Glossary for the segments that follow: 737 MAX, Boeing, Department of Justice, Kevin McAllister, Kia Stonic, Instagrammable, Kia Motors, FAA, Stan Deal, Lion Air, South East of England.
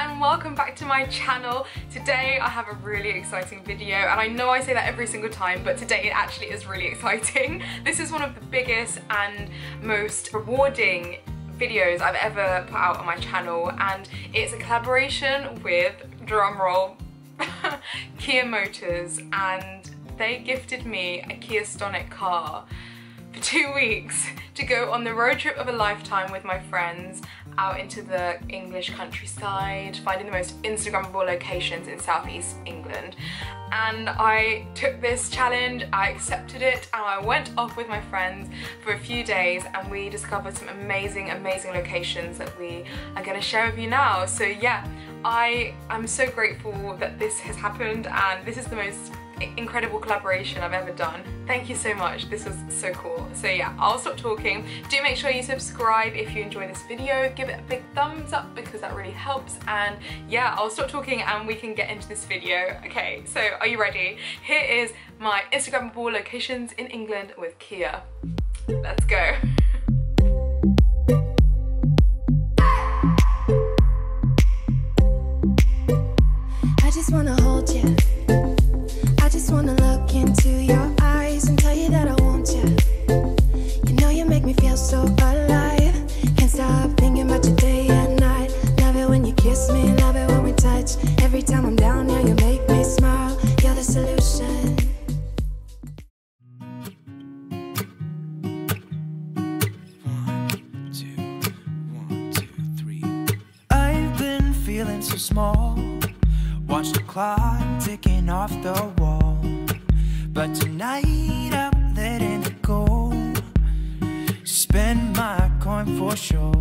and welcome back to my channel. Today I have a really exciting video, and I know I say that every single time, but today it actually is really exciting. This is one of the biggest and most rewarding videos I've ever put out on my channel, and it's a collaboration with, drumroll, Kia Motors, and they gifted me a Kia Stonic car for 2 weeks to go on the road trip of a lifetime with my friends out into the English countryside, finding the most Instagrammable locations in southeast England. And I took this challenge, I accepted it, and I went off with my friends for a few days, and we discovered some amazing, amazing locations that we are going to share with you now. So yeah, I am so grateful that this has happened, and this is the most incredible collaboration I've ever done. Thank you so much, this was so cool. So yeah, I'll stop talking. Do make sure you subscribe if you enjoy this video, give it a big thumbs up because that really helps, and yeah, I'll stop talking and we can get into this video. Okay, so are you ready? Here is my Instagrammable locations in England with Kia. Let's go. I just want to hold you. I just wanna look into your eyes and tell you that I want you. You know you make me feel so alive. Can't stop thinking about you day and night. Love it when you kiss me, love it when we touch. Every time I'm down here, you make me smile. You're the solution. One, two, one, two, three. I've been feeling so small. Watch the clock ticking off the wall, but tonight I'm letting it go. Spend my coin for sure.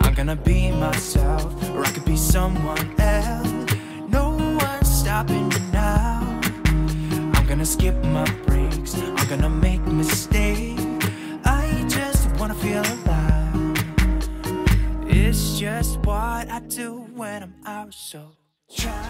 I'm gonna be myself, or I could be someone else. No one's stopping me now. I'm gonna skip my breaks, I'm gonna make mistakes. I just wanna feel alive. It's just what I do when I'm out, so try.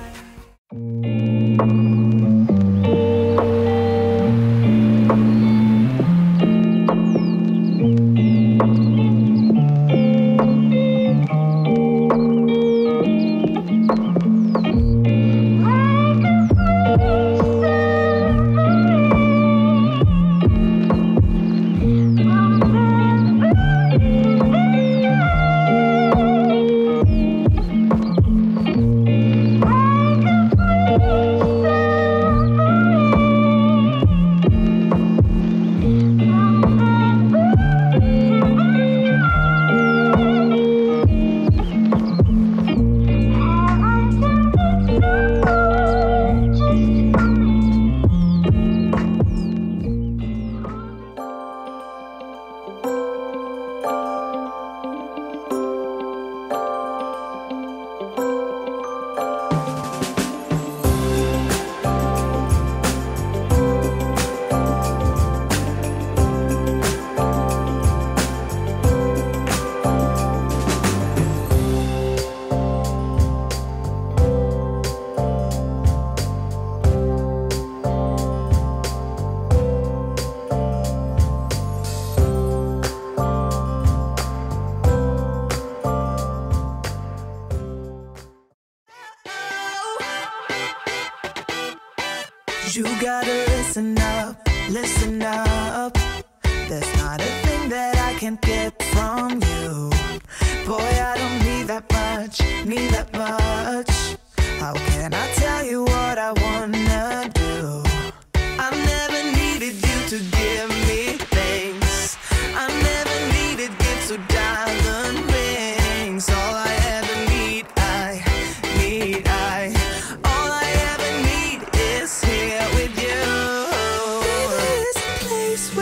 You gotta listen up, listen up. There's not a thing that I can't get from you. Boy, I don't need that much, need that much. How can I tell you what I wanna do? I never needed you to give me things. I never needed gifts or diamond rings. All I ever need, I need.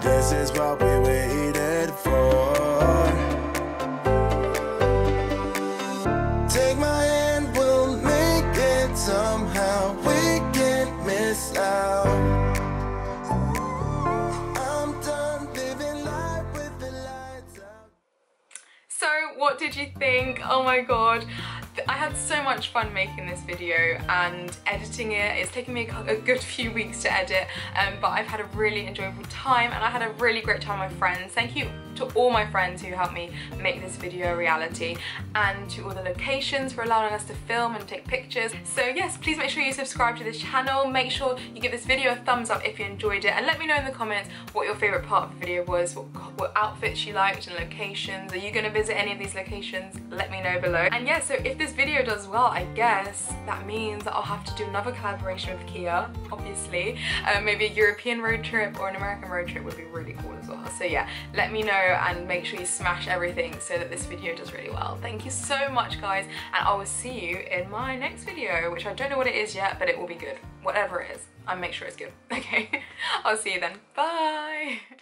This is what we waited for. Take my hand, we'll make somehow we can miss out. What did you think? Oh my god, I had so much fun making this video and editing it. It's taken me a good few weeks to edit, but I've had a really enjoyable time and I had a really great time with my friends. Thank you to all my friends who helped me make this video a reality, and to all the locations for allowing us to film and take pictures. So yes, please make sure you subscribe to this channel. Make sure you give this video a thumbs up if you enjoyed it, and let me know in the comments what your favourite part of the video was, what outfits you liked and locations. Are you going to visit any of these locations? Let me know below. And yeah, so if this video does well, I guess that means that I'll have to do another collaboration with Kia, obviously. Maybe a European road trip or an American road trip would be really cool as well. So yeah, let me know and make sure you smash everything so that this video does really well. Thank you so much guys, and I will see you in my next video, which I don't know what it is yet, but it will be good. Whatever it is, I'll make sure it's good. Okay, I'll see you then. Bye!